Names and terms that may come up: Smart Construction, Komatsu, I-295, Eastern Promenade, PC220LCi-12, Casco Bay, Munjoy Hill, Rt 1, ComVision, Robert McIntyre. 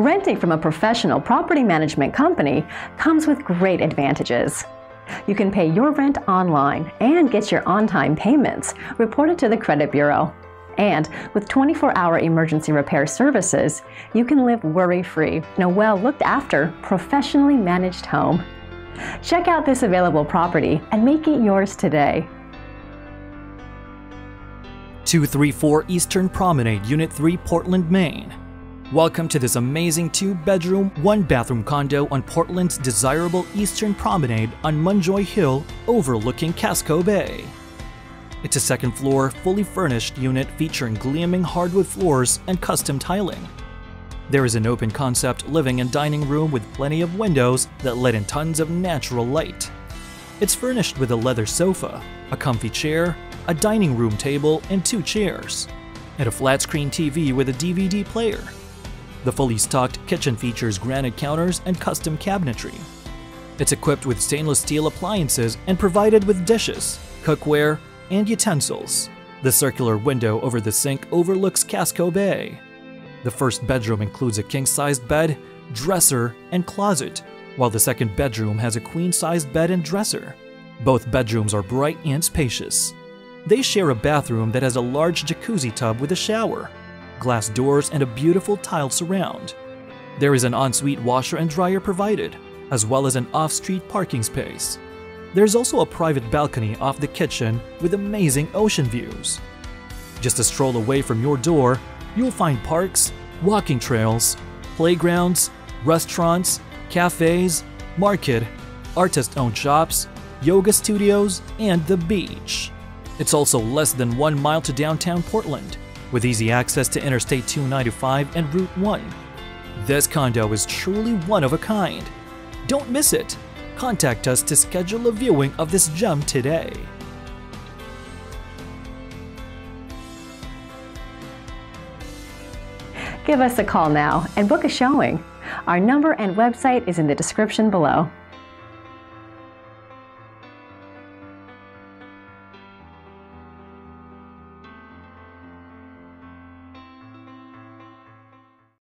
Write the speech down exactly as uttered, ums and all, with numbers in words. renting from a professional property management company comes with great advantages. You can pay your rent online and get your on-time payments reported to the credit bureau. And with twenty-four hour emergency repair services, you can live worry-free in a well-looked-after, professionally managed home. Check out this available property and make it yours today. two thirty-four Eastern Promenade, Unit three, Portland, Maine. Welcome to this amazing two-bedroom, one-bathroom condo on Portland's desirable Eastern Promenade on Munjoy Hill overlooking Casco Bay. It's a second-floor, fully furnished unit featuring gleaming hardwood floors and custom tiling. There is an open-concept living and dining room with plenty of windows that let in tons of natural light. It's furnished with a leather sofa, a comfy chair, a dining room table and two chairs, and a flat-screen T V with a D V D player. The fully stocked kitchen features granite counters and custom cabinetry. It's equipped with stainless steel appliances and provided with dishes, cookware, and utensils. The circular window over the sink overlooks Casco Bay. The first bedroom includes a king-sized bed, dresser, and closet, while the second bedroom has a queen-sized bed and dresser. Both bedrooms are bright and spacious. They share a bathroom that has a large jacuzzi tub with a shower, glass doors, and a beautiful tiled surround. There is an ensuite washer and dryer provided, as well as an off-street parking space. There's also a private balcony off the kitchen with amazing ocean views. Just a stroll away from your door, you'll find parks, walking trails, playgrounds, restaurants, cafes, market, artist-owned shops, yoga studios, and the beach. It's also less than one mile to downtown Portland, with easy access to Interstate two ninety-five and Route one. This condo is truly one of a kind. Don't miss it! Contact us to schedule a viewing of this gem today. Give us a call now and book a showing. Our number and website is in the description below.